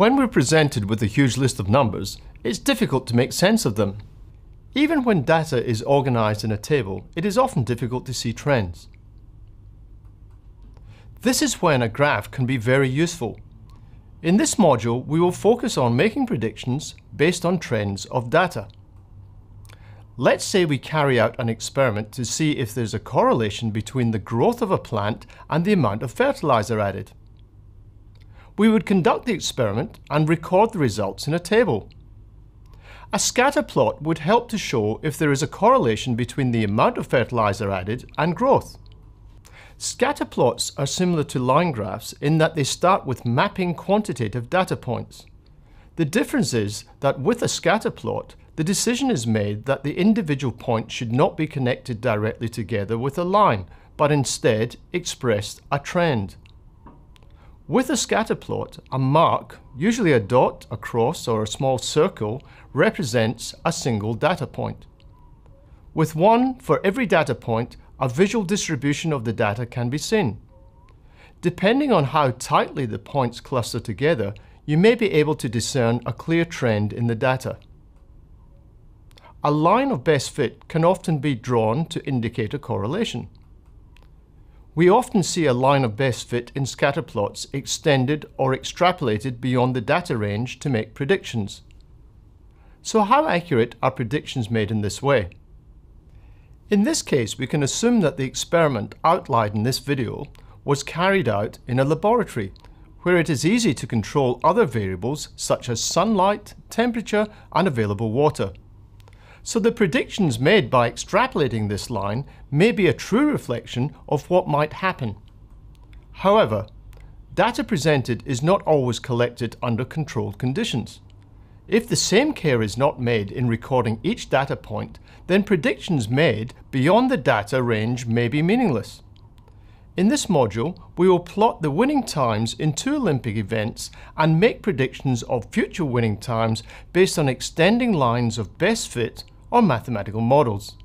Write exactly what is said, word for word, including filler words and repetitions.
When we're presented with a huge list of numbers, it's difficult to make sense of them. Even when data is organized in a table, it is often difficult to see trends. This is when a graph can be very useful. In this module, we will focus on making predictions based on trends of data. Let's say we carry out an experiment to see if there's a correlation between the growth of a plant and the amount of fertilizer added. We would conduct the experiment and record the results in a table. A scatter plot would help to show if there is a correlation between the amount of fertilizer added and growth. Scatter plots are similar to line graphs in that they start with mapping quantitative data points. The difference is that with a scatter plot, the decision is made that the individual points should not be connected directly together with a line, but instead express a trend. With a scatter plot, a mark, usually a dot, a cross, or a small circle, represents a single data point. With one for every data point, a visual distribution of the data can be seen. Depending on how tightly the points cluster together, you may be able to discern a clear trend in the data. A line of best fit can often be drawn to indicate a correlation. We often see a line of best fit in scatter plots extended or extrapolated beyond the data range to make predictions. So how accurate are predictions made in this way? In this case, we can assume that the experiment outlined in this video was carried out in a laboratory, where it is easy to control other variables such as sunlight, temperature, and available water. So the predictions made by extrapolating this line may be a true reflection of what might happen. However, data presented is not always collected under controlled conditions. If the same care is not made in recording each data point, then predictions made beyond the data range may be meaningless. In this module, we will plot the winning times in two Olympic events and make predictions of future winning times based on extending lines of best fit or mathematical models.